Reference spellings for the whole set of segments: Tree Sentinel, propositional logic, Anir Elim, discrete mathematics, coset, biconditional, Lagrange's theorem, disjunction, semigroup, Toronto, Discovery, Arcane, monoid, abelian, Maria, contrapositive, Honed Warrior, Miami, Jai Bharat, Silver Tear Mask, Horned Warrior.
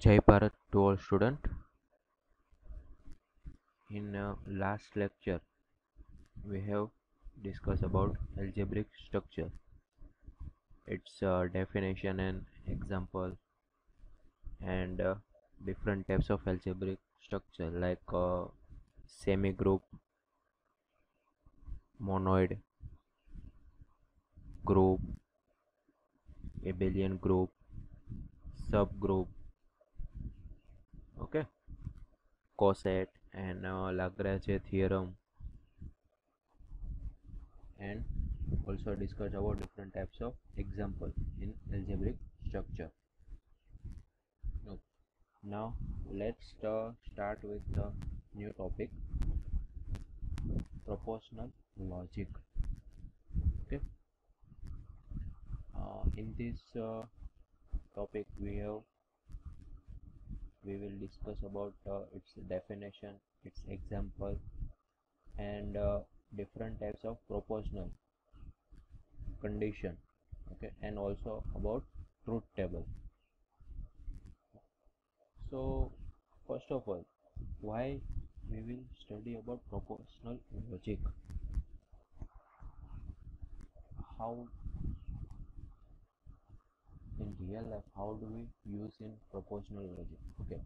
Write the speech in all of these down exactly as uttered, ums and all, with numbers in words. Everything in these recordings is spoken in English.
Jai Bharat to all students. In uh, last lecture we have discussed about algebraic structure, its uh, definition and example, and uh, different types of algebraic structure like uh, semigroup, monoid, group, abelian group, subgroup, okay, coset, and uh, Lagrange's theorem, and also discuss about different types of example in algebraic structure. No. Now let's uh, start with the new topic, propositional logic. Okay. Uh, in this uh, topic we have we will discuss about uh, its definition, its example, and uh, different types of propositional condition, okay, and also about truth table. So first of all, why we will study about propositional logic, how in real life, how do we use in propositional logic? Okay,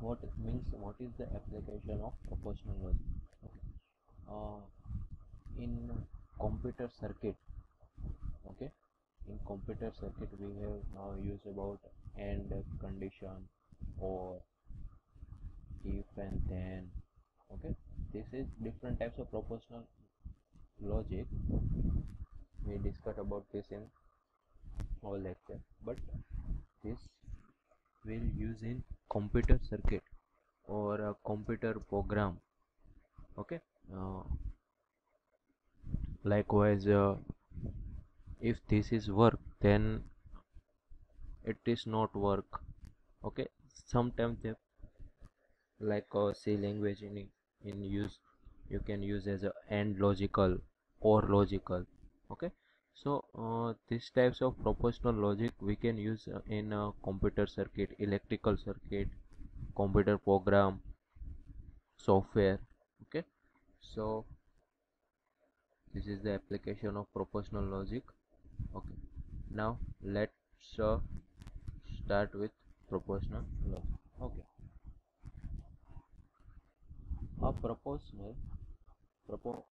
what it means, what is the application of propositional logic? Okay. Uh, in computer circuit, okay, in computer circuit we have now used about AND condition, or if and then, okay, this is different types of propositional logic. We discussed about this in all lecture, but this will use in computer circuit or a computer program, okay. Uh, likewise, uh, if this is work, then it is not work, okay. Sometimes they like uh, C language in in use, you can use as a AND logical, OR logical, okay. So uh, these types of propositional logic we can use uh, in uh, computer circuit, electrical circuit, computer program, software, okay. So this is the application of propositional logic, okay. Now let's uh, start with propositional logic, okay. A propositional propo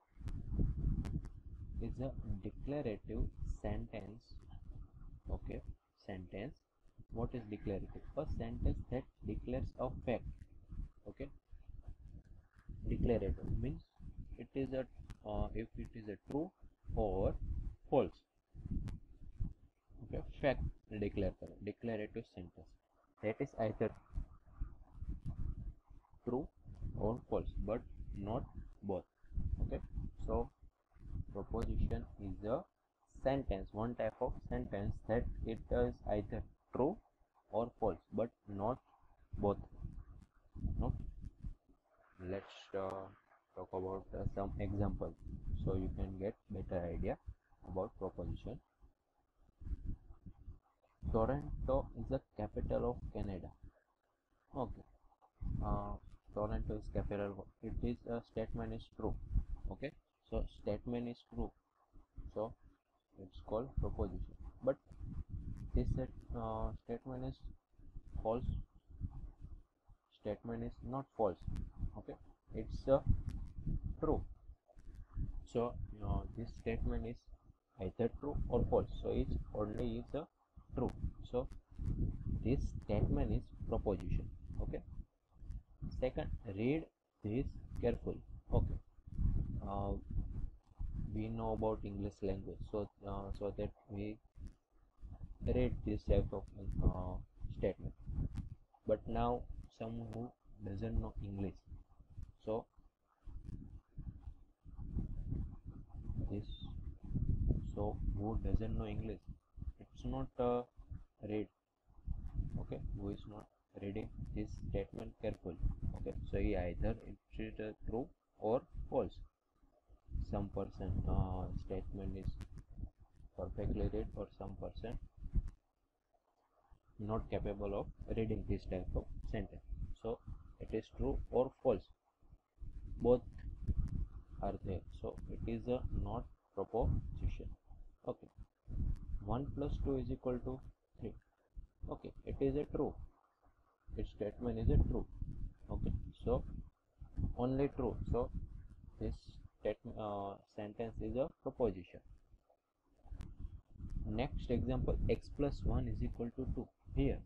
is a declarative sentence, okay, sentence. What is declarative? A sentence that declares a fact, okay. Declarative means it is a uh, if it is a true or false, okay, fact declarative declarative sentence, that is either true or false but not both, okay. So proposition is a sentence, one type of sentence that it is either true or false but not both. No? Let's uh, talk about uh, some examples so you can get better idea about proposition. Toronto is the capital of Canada, okay. uh, Toronto is capital, it is a uh, statement is true, okay. So statement is true, so it's called proposition. But this uh, statement is false, statement is not false, okay, it's uh, true. So uh, this statement is either true or false, so it's only is uh, true. So this statement is proposition, okay. Second, read this carefully, okay. Uh, we know about English language, so uh, so that we read this type of uh, statement. But now someone who doesn't know English, so this so who doesn't know English, it's not uh, read, okay, who is not reading this statement carefully, okay. So he either it's uh, true or false. Some person uh, statement is perfectly read, or some person not capable of reading this type of sentence. So it is true or false, both are there. So it is a not proposition. Okay, one plus two is equal to three. Okay, it is a true, its statement is a true. Okay, so only true. So this statement, uh, sentence is a proposition. Next example, x plus one is equal to two. Here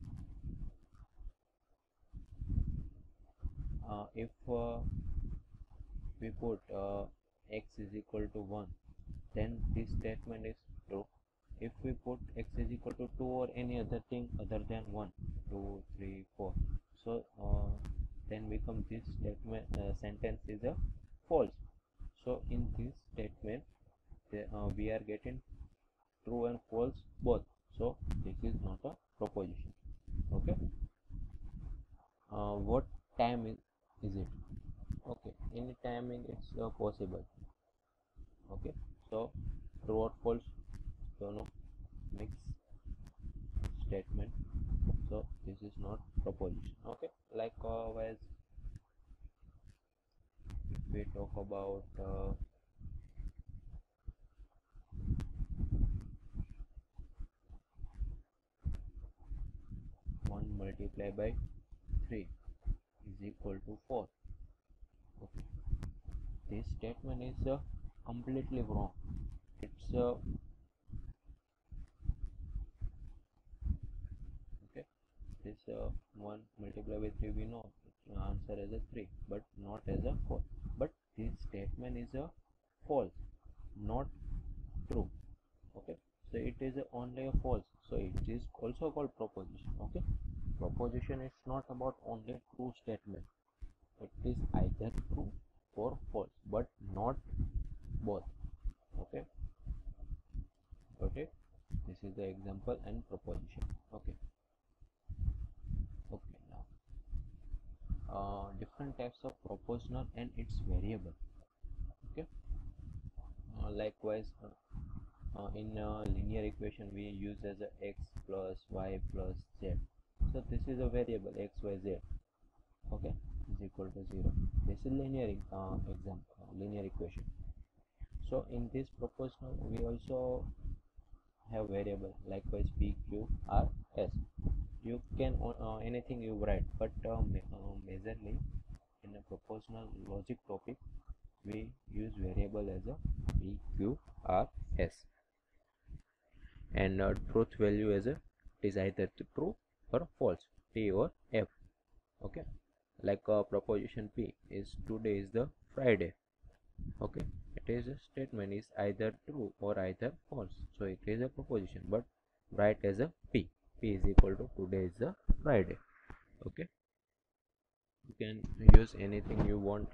uh, if uh, we put uh, x is equal to one, then this statement is true. If we put x is equal to two or any other thing other than one, two, three, four, so uh, then becomes this statement, uh, sentence is a false. So in this statement uh, we are getting true and false both. So this is not a proposition. Okay, uh, what time is, is it? Okay, any timing it's uh, possible. Okay, so true or false, so no mixed statement. So this is not proposition. Okay, like always, if we talk about uh, one multiplied by three is equal to four. Okay, this statement is uh, completely wrong. It's uh, okay, this uh, one multiplied by three, we know it's answer as a three but not as a four. But this statement is a false, not true. Okay, so it is only a false, so it is also called proposition. Okay, proposition is not about only true statement. It is either true or false, but not both. Okay, okay, this is the example and proposition. Okay, okay, now uh, different types of propositional and its variable. Okay, uh, likewise uh, uh, in uh, linear equation we use as a x plus y plus z. So this is a variable x y z. Okay, is equal to zero. This is linear uh, example, linear equation. So in this propositional we also have variable, likewise p q r s. You can uh, anything you write, but uh, uh, majorly in a propositional logic topic we use variable as a p q r s, and uh, truth value as a is either true or false, t or f. Okay, like uh, proposition P is today is the Friday. Okay, it is a statement is either true or either false, so it is a proposition, but write as a P. P is equal to today is the Friday. Okay, you can use anything you want.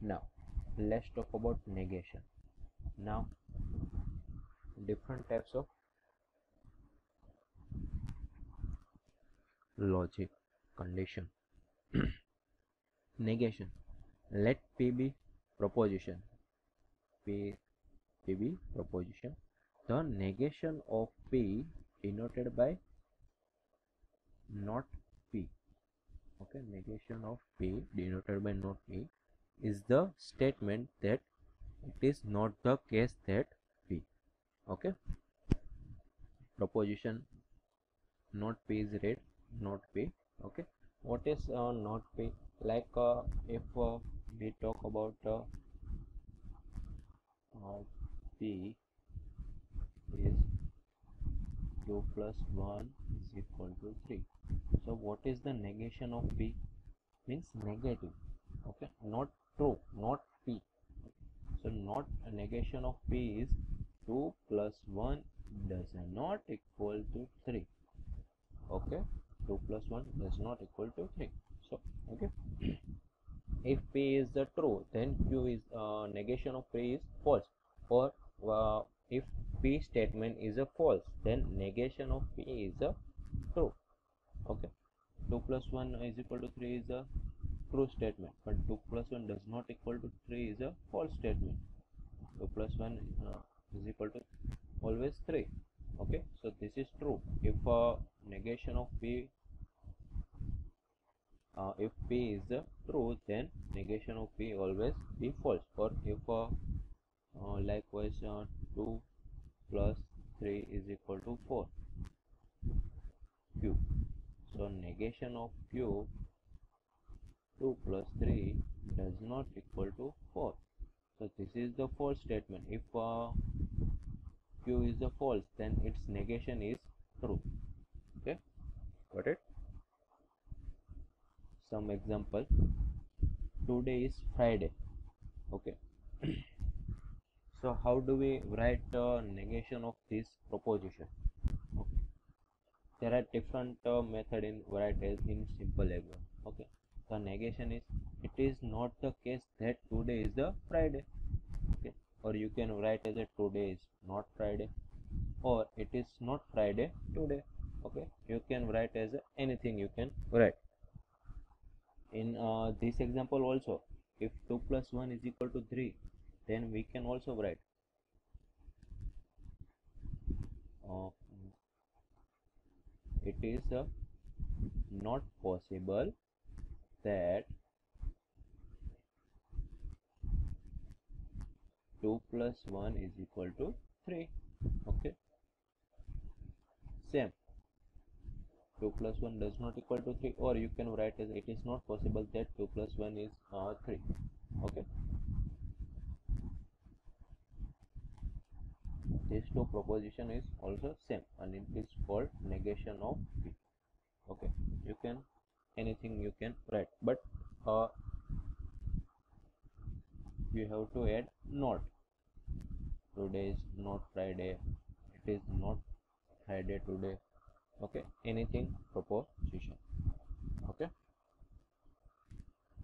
Now let's talk about negation. Now different types of logic condition. Negation, let P be proposition. P, P be proposition. The negation of P denoted by not P. Okay, negation of P denoted by not P is the statement that it is not the case that P. Okay, proposition not P is read not P. Okay, what is uh, not P? Like uh, if uh, we talk about uh, uh, P is two plus one is equal to three. So what is the negation of P? Means negative. Okay, not true, not P. So not a negation of P is two plus one does not equal to three. Okay, two plus one does not equal to three. So okay, if P is the true, then Q is uh, negation of P is false, or uh, if P statement is a false, then negation of P is a true. Okay, two plus one is equal to three is a true statement, but two plus one does not equal to three is a false statement. two plus one uh, is equal to always three. Okay, so this is true if uh, negation of p uh, if p is uh, true, then negation of p always be false. Or if uh, uh, likewise uh, two plus three is equal to four, q. So negation of q, two plus three does not equal to four. So this is the false statement. If uh, q is the false, then its negation is true. Okay, got it? Some example. Today is Friday. Okay. So how do we write uh, negation of this proposition? Okay. There are different uh, method in write as in simple example. Okay. The negation is, it is not the case that today is the Friday. Okay. Or you can write as a today is not Friday, or it is not Friday today. Okay, you can write as a, anything you can write. In uh, this example also, if two plus one is equal to three, then we can also write uh, it is uh, not possible that two plus one is equal to three. Okay, same, two plus one does not equal to three, or you can write as it is not possible that two plus one is uh, three. Okay, this two proposition is also same, and it is called negation of p. Okay, you can anything you can write, but uh, you have to add not. Today is not Friday, it is not Friday today. Okay, anything proposition. Okay,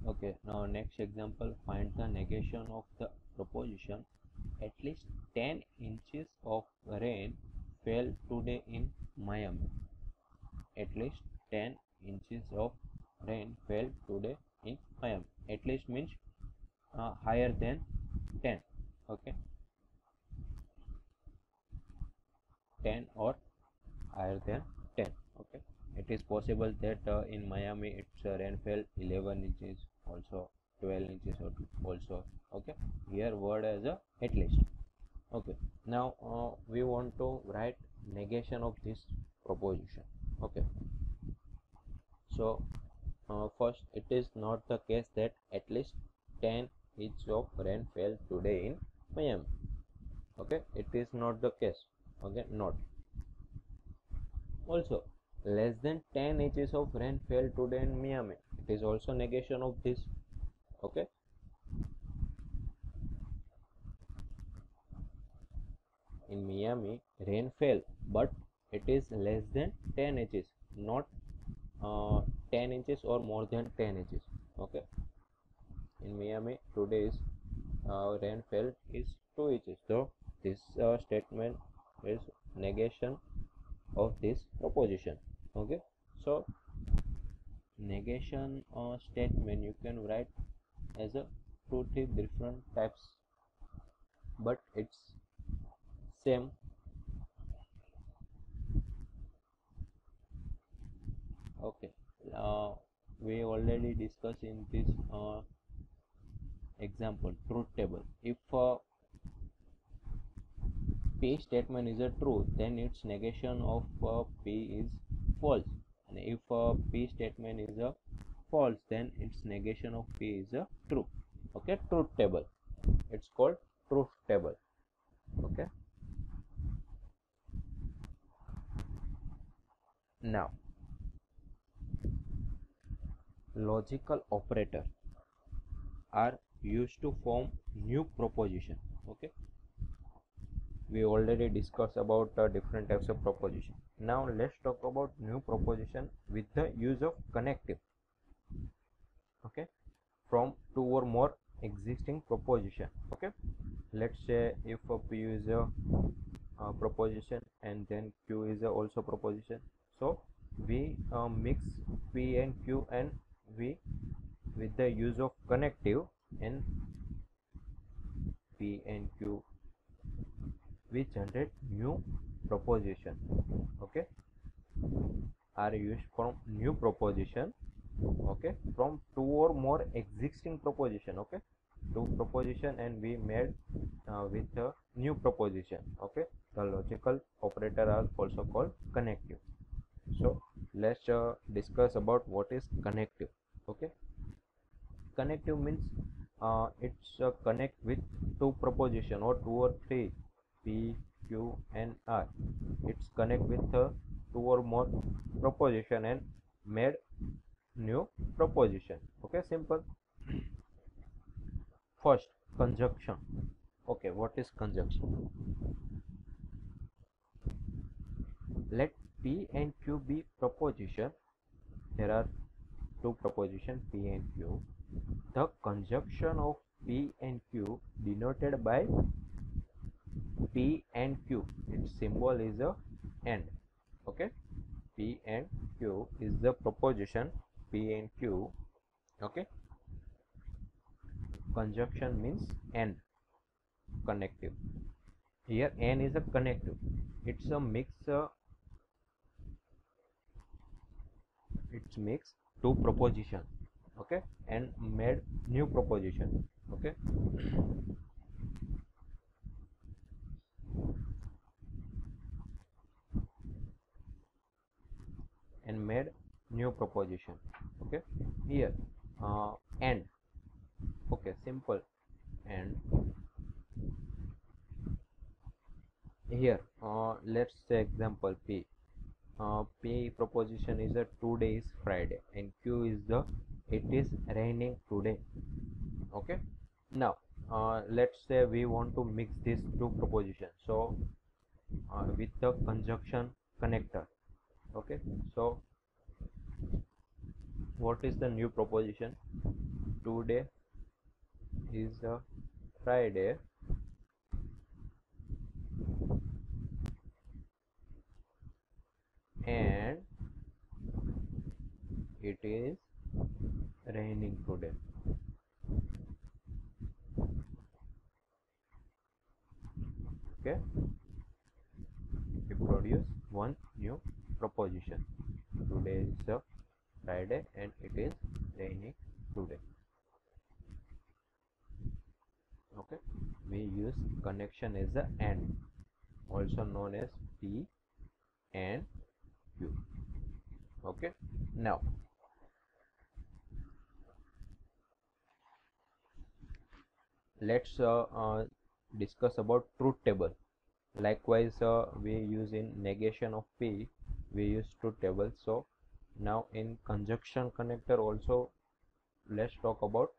okay, now next example. Find the negation of the proposition at least ten inches of rain fell today in Miami. At least ten inches of rain fell today in Miami. At least means Uh, higher than ten. Okay, ten or higher than ten. Okay, it is possible that uh, in Miami its uh, rain fell eleven inches, also twelve inches or also. Okay, here word as a at least. Okay, now uh, we want to write negation of this proposition. Okay, so uh, first, it is not the case that at least ten inches of rain fell today in Miami. Okay, it is not the case. Okay, not. Also, less than ten inches of rain fell today in Miami. It is also negation of this. Okay, in Miami rain fell, but it is less than ten inches, not uh, ten inches or more than ten inches. Okay, in Miami today's uh, rain fell is two inches. So this uh, statement is negation of this proposition. Okay, so negation uh, statement you can write as a two three different types, but it's same. Okay, uh, we already discussed in this uh, example, truth table. If uh, p statement is a true, then its negation of uh, p is false, and if uh, p statement is a false, then its negation of p is a true. Okay, truth table, it's called truth table. Okay, now logical operator are used to form new proposition. Okay, we already discussed about uh, different types of proposition. Now let's talk about new proposition with the use of connective. Okay, from two or more existing proposition. Okay, let's say if uh, p is a uh, proposition and then q is a also proposition, so we uh, mix p and q and v with the use of connective and p and q. We generate new proposition. Okay, are used from new proposition. Okay, from two or more existing proposition. Okay, two proposition and we made uh, with a new proposition. Okay, the logical operator are also called connective. So let's uh, discuss about what is connective. Okay, connective means uh, it's uh, connect with two proposition or two or three, P, Q and R. It's connect with uh, two or more proposition and made new proposition. Okay, simple. First, conjunction. Okay, what is conjunction? Let P and Q be proposition. There are two proposition, P and Q. The conjunction of P and Q denoted by P and Q. Its symbol is a and. Okay, P and Q is the proposition, P and Q. Okay, conjunction means and, connective. Here n is a connective. It's a mix. Uh, it's mix two proposition. Okay, and made new proposition. Okay. And made new proposition. Okay, here uh, and. Okay, simple. And here uh, let's say example P. Uh, P proposition is a today is Friday and Q is the it is raining today. Okay, now uh, let's say we want to mix these two propositions. So uh, with the conjunction connector. Okay, so what is the new proposition? Today is a Friday and it is raining today. Okay, we produce one new proposition. Today is a Friday and it is raining today. Okay, we use connection as a and, also known as P and Q. Okay, now let's uh, uh, discuss about truth table. Likewise, uh, we use in negation of P, we use truth table. So now in conjunction connector also let's talk about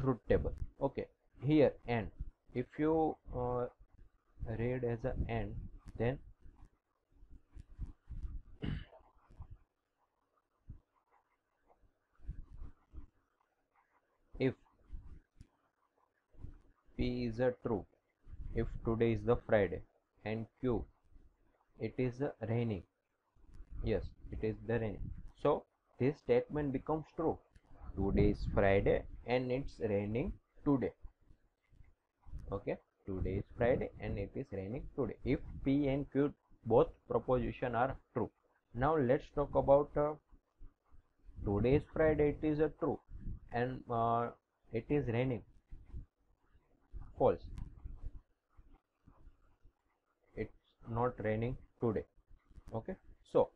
truth table. Okay, here and, if you uh, read as a and, then if P is a true, if today is the Friday and Q it is the raining, yes it is the raining, so this statement becomes true. Today is Friday and it's raining today. Okay, today is Friday and it is raining today, if P and Q both proposition are true. Now let's talk about uh, today is Friday, it is a true, and uh, it is raining, false. It's not raining today. Okay, so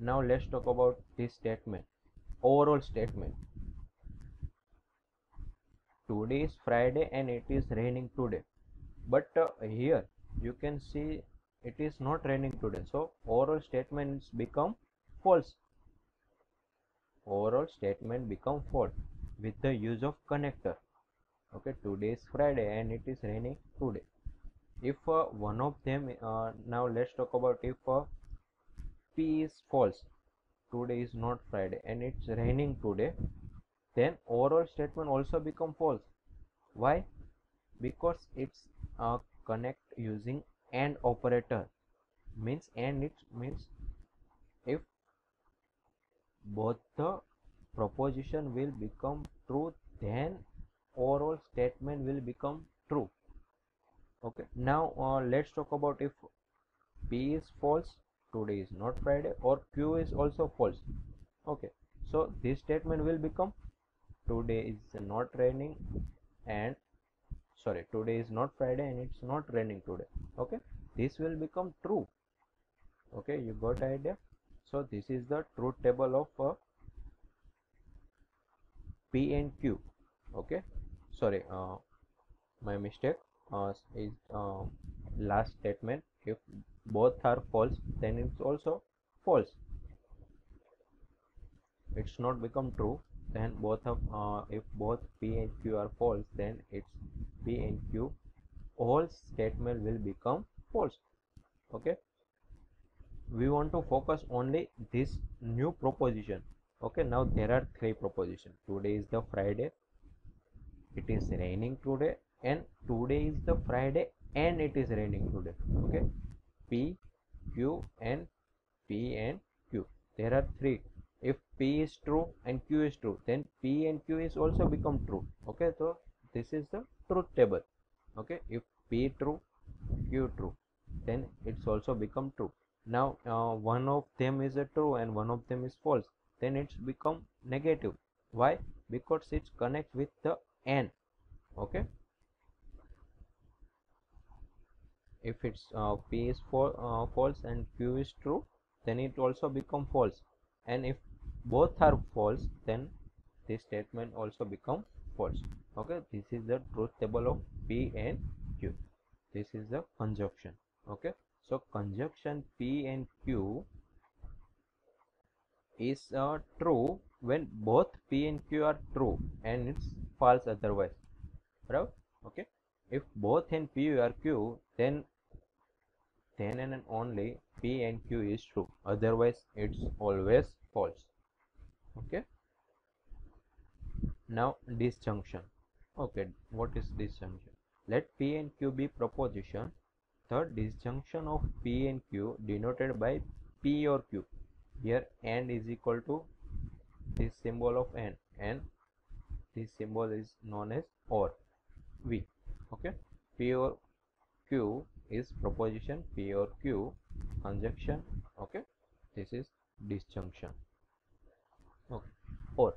now let's talk about this statement, overall statement. Today is Friday and it is raining today, but uh, here you can see it is not raining today, so overall statements become false. Overall statement become false with the use of connector. Okay, today is Friday and it is raining today. If uh, one of them uh, now let's talk about if uh, P is false, today is not Friday and it's raining today, then overall statement also become false. Why? Because it's uh, connect using and operator, means and it means if both the proposition will become true, then overall statement will become true. Okay, now uh, let's talk about if B is false, today is not Friday, or Q is also false. Okay, so this statement will become today is not raining and sorry today is not Friday and it's not raining today. Okay, this will become true. Okay, you got idea? So this is the truth table of uh, P and Q. Okay, sorry, uh, my mistake uh, is uh, last statement. If both are false, then it's also false. It's not become true. Then both of uh, if both P and Q are false, then it's P and Q. All statement will become false. Okay. We want to focus only this new proposition. Okay. Now there are three propositions. Today is the Friday. It is raining today, and today is the Friday, and it is raining today. Okay. P, Q, and P and Q. There are three. If P is true and Q is true, then P and Q is also become true. Okay, so this is the truth table. Okay, if P true, Q true, then it's also become true. Now uh, one of them is a true and one of them is false, then it's become negative. Why? Because it's connects with the and. Okay, if it's uh, P is for, uh, false and Q is true, then it also become false. And if both are false, then this statement also become false. Okay, this is the truth table of P and Q. This is the conjunction. Okay, so conjunction P and Q is uh, true when both P and Q are true, and it's false otherwise. Right? Okay, if both and P are Q, then then and only P and Q is true, otherwise it's always false. Okay, now disjunction. Okay, what is disjunction? Let P and Q be proposition. The disjunction of P and Q denoted by P or Q. Here and is equal to this symbol of and, and this symbol is known as or, V. Okay, P or Q is proposition P or Q, conjunction. Okay, this is disjunction. Okay, or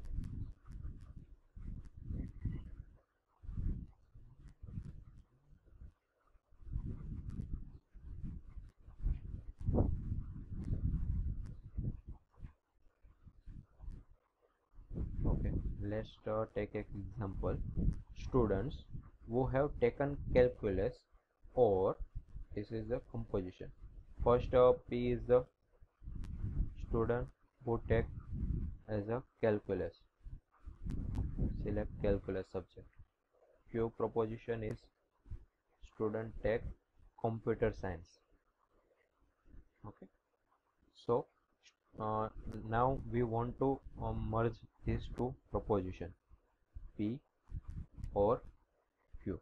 okay, let's uh, take an example. Students who have taken calculus or this is the composition. First uh, P is the student who take as a calculus. Select calculus subject. Q proposition is student take computer science. Okay. So uh, now we want to uh, merge these two proposition, P or Q.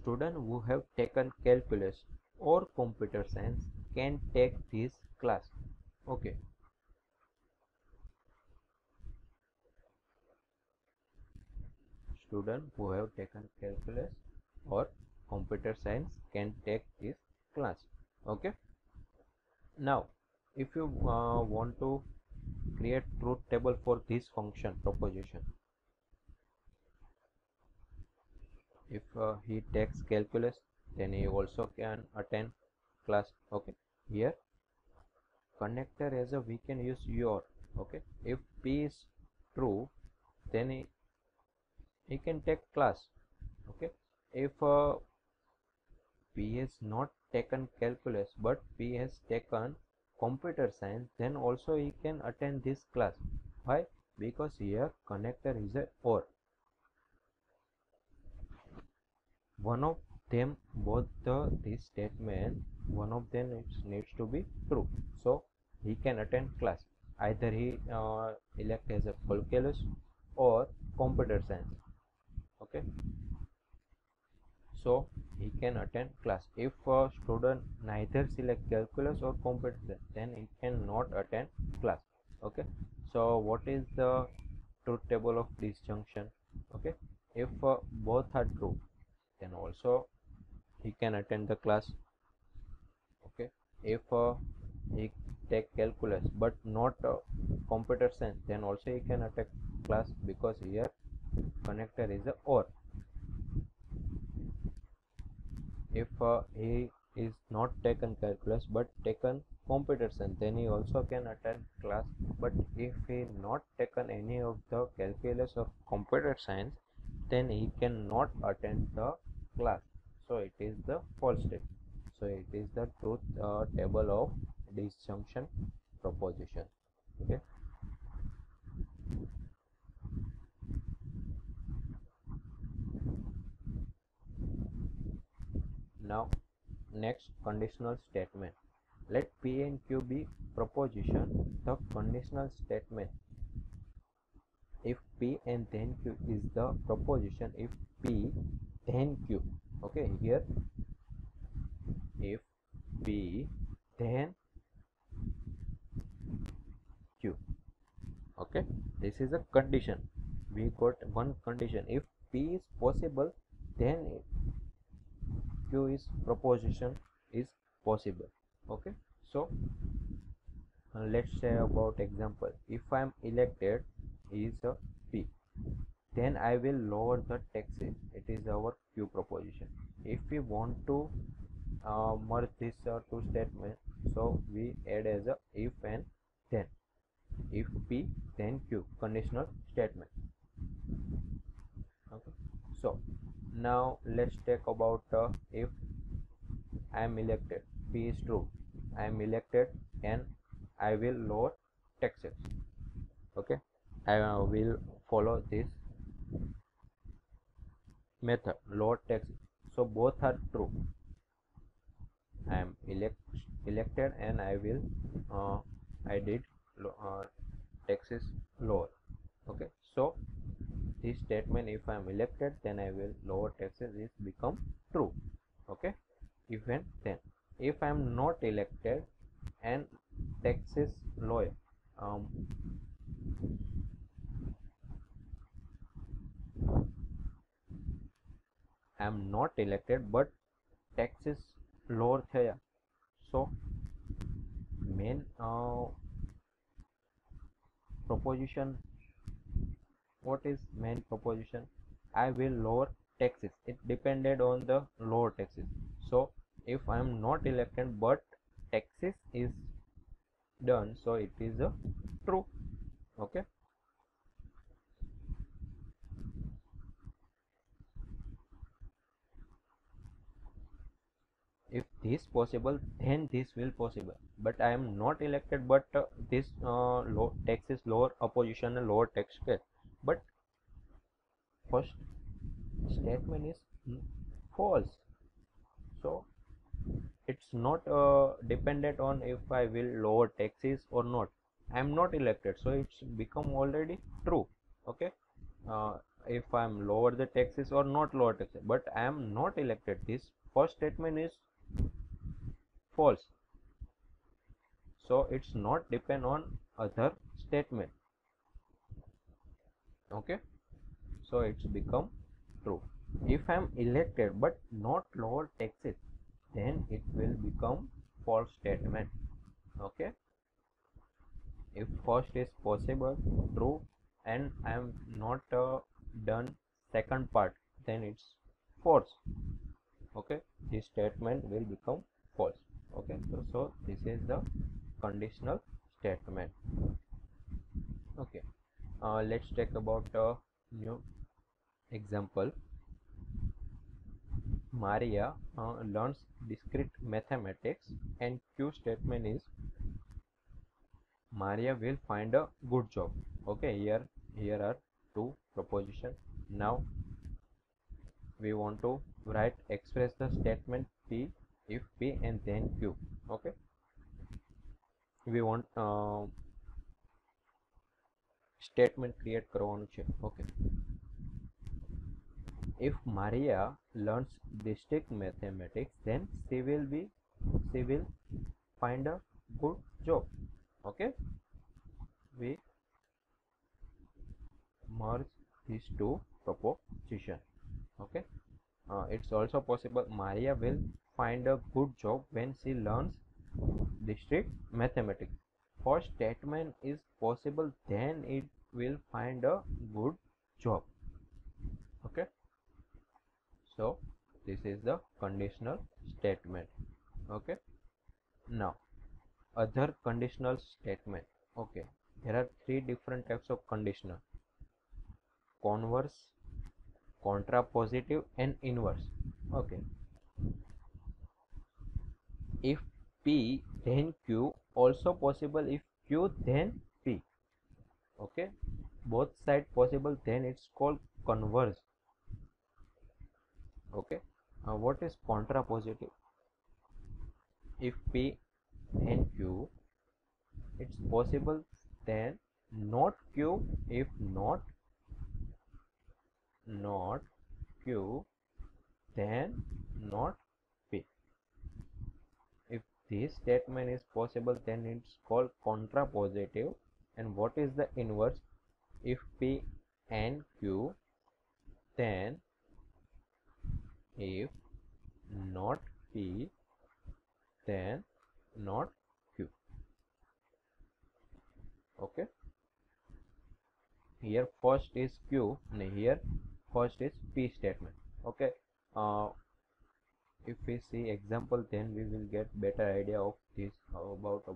Student who have taken calculus or computer science can take this class. Okay, student who have taken calculus or computer science can take this class. Okay, now if you uh, want to create truth table for this function proposition, if uh, he takes calculus, then he also can attend class. Okay, here connector as a we can use your. Okay, if P is true, then he, he can take class. Okay, if uh, P is not taken calculus but P has taken computer science, then also he can attend this class. Why? Because here connector is a or, one of them, both the this statement, one of them it needs to be true, so he can attend class. Either he uh, elect as a calculus or computer science. Okay, so he can attend class. If a student neither select calculus or computer science, then he cannot attend class. Okay, so what is the truth table of disjunction? Okay, if uh, both are true, then also he can attend the class. if uh, he take calculus but not uh, computer science, then also he can attack class, because here connector is a or. If uh, he is not taken calculus but taken computer science, then he also can attend class. But if he not taken any of the calculus of computer science, then he cannot attend the class. So it is the false statement. So it is the truth uh, table of disjunction proposition. Okay. Now next, conditional statement. Let P and Q be proposition. The conditional statement, if P and then Q is the proposition, if P then Q. Okay, here if P then Q. Okay, this is a condition. We got one condition. If P is possible, then Q is proposition is possible. Okay, so uh, let's say about example. If I am elected is a P, then I will lower the taxes. It is our Q proposition. If we want to uh, merge these uh, two statements, so we add as a if and then. If P then Q, conditional statement. Okay, so now let's take about uh, if I am elected, P is true, I am elected and I will lower taxes. Okay, I uh, will follow this method, lower taxes. So both are true. I am elect elected and I will uh, I did uh, taxes lower. Okay, so this statement, if I am elected then I will lower taxes, is become true. Okay, if and then. If I am not elected and taxes lower, um, I am not elected but taxes lower thaya, so main uh, proposition, what is main proposition? I will lower taxes. It depended on the lower taxes. So if I am not elected but taxes is done, so it is a true. Okay, if this possible then this will possible, but I am not elected but uh, this uh, low taxes lower opposition and lower tax case. But first statement is false, so it's not uh, dependent on if I will lower taxes or not. I am not elected, so it's become already true. Okay, uh, if I am lower the taxes or not lower taxes, but I am not elected, this first statement is false. So it's not depend on other statement. Okay, so it's become true. If I am elected but not lower taxes, then it will become false statement. Okay, if first is possible, true, and I am not uh, done second part, then it's false. Okay, this statement will become false. Okay, so, so this is the conditional statement. Okay, uh, let's take about a uh, new example. Maria uh, learns discrete mathematics and Q statement is Maria will find a good job. Okay, here here are two propositions. Now we want to write express the statement P if P and then Q. Okay, we want uh, statement create karvanu che. Okay, if Maria learns discrete mathematics, then she will be she will find a good job. Okay, we merge these two propositions. Okay, uh, it's also possible Maria will find a good job when she learns discrete mathematics. For statement is possible, then it will find a good job. Okay, so this is the conditional statement. Okay, now other conditional statement. Okay, there are three different types of conditional: converse, contrapositive and inverse. Okay, if P then Q, also possible if Q then P. Okay, both side possible, then it's called converse. Okay, now what is contrapositive? If P then Q, it's possible, then not Q if not not Q, then not P. If this statement is possible, then it's called contrapositive. And what is the inverse? If P and Q, then if not P, then not Q. Okay, here first is Q and here first is P statement. Okay, uh, if we see example, then we will get better idea of this. How about uh,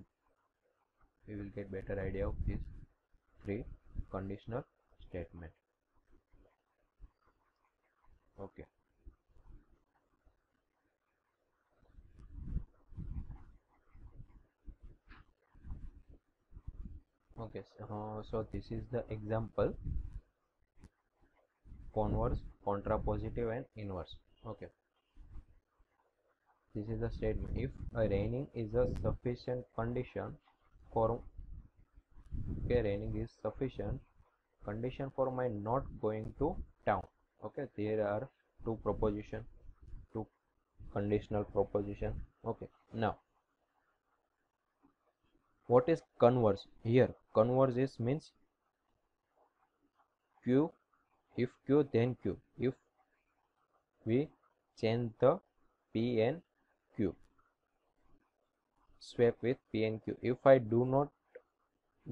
we will get better idea of these three conditional statement. Okay, okay so, uh, so this is the example: converse, contrapositive and inverse. Okay, this is the statement: if raining is a sufficient condition for okay raining is sufficient condition for my not going to town. Okay, there are two proposition, two conditional proposition. Okay, now what is converse? Here converse is means Q, if Q then Q, if we change the P and Q, swap with P and Q. If I do not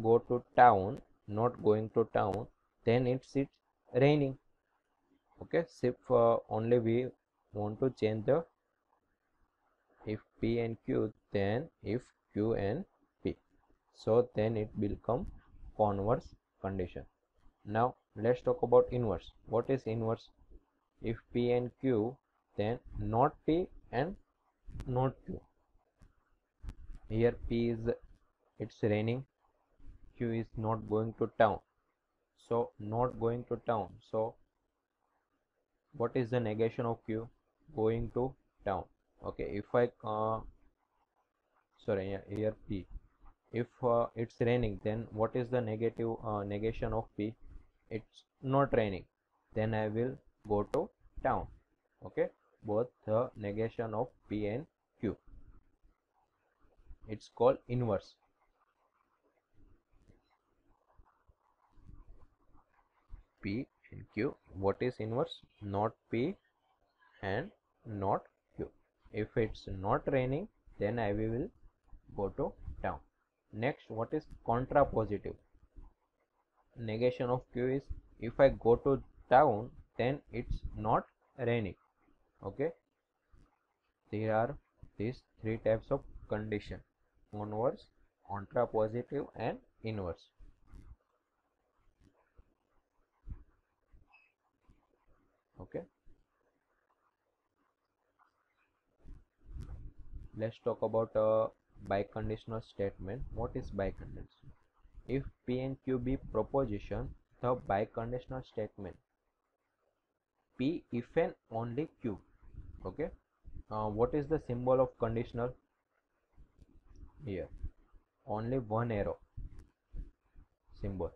go to town, not going to town, then it's it's raining. Okay, so if uh, only we want to change the if P and Q, then if Q and P, so then it will become converse condition. Now let's talk about inverse. What is inverse? If P and Q, then not P and not Q. Here P is it's raining, Q is not going to town, so not going to town. So what is the negation of Q? Going to town. Okay, if I uh, sorry here P, if uh, it's raining, then what is the negative uh, negation of P? It's not raining, then I will go to town. Okay, both the negation of P and Q, it's called inverse. P and Q. What is inverse? Not P and not Q. If it's not raining, then I will go to town. Next, what is contrapositive? Negation of Q is if I go to town, then it's not raining. Okay, there are these three types of condition: converse, contrapositive and inverse. Okay, let's talk about a uh, biconditional statement. What is biconditional? If P and Q be proposition, the biconditional statement: P if and only Q. Okay, uh, what is the symbol of conditional? Here only one arrow symbol,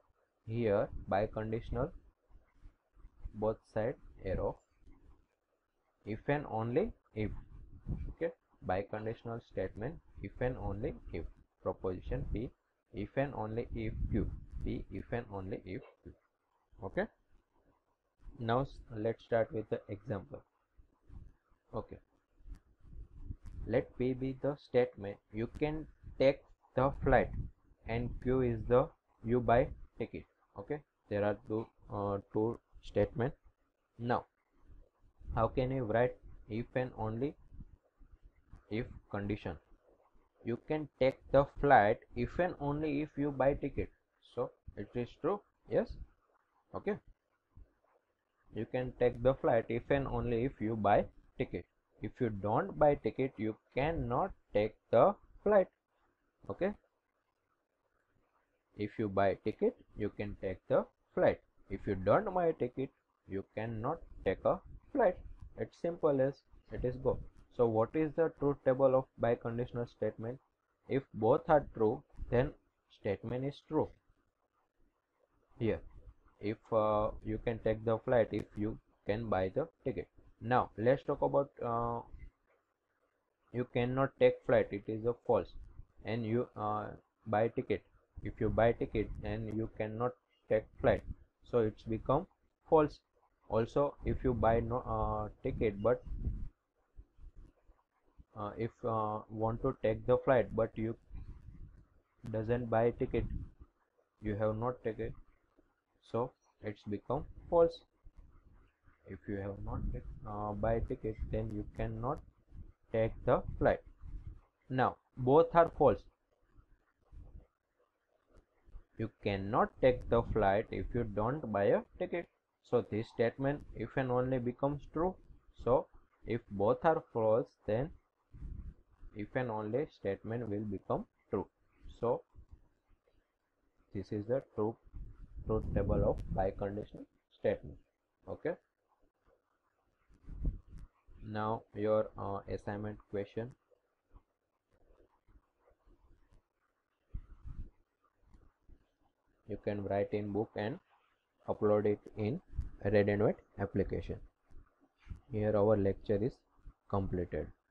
here biconditional both side arrow, if and only if. Okay, biconditional statement: if and only if. Proposition P if and only if Q. P if and only if Q. Okay, now let's start with the example. Okay, Let P be the statement. You can take the flat and Q is the U by take it. Okay, there are two uh, two statements. Now, how can you write if and only if condition? You can take the flat if and only if you buy ticket. So it is true. Yes. Okay. You can take the flat if and only if you buy ticket. If you don't buy ticket, you cannot take the flat. Okay. If you buy ticket, you can take the flat. If you don't buy ticket, you cannot take a flat. It's simple as it is go. So what is the truth table of biconditional statement? If both are true, then statement is true. Here, if uh, you can take the flight, if you can buy the ticket. Now let's talk about uh, you cannot take flight. It is a false. And you uh, buy ticket. If you buy ticket, and you cannot take flight, so it's become false. Also, if you buy no uh, ticket, but Uh, if uh, want to take the flight but you doesn't buy ticket, you have not taken, so it's become false. If you have not uh, buy ticket, then you cannot take the flight. Now both are false. You cannot take the flight if you don't buy a ticket. So this statement if and only becomes true. So if both are false, then if and only statement will become true. So this is the true truth table of biconditional statement. Okay, now your uh, assignment question. You can write in book and upload it in Red and White application. Here our lecture is completed.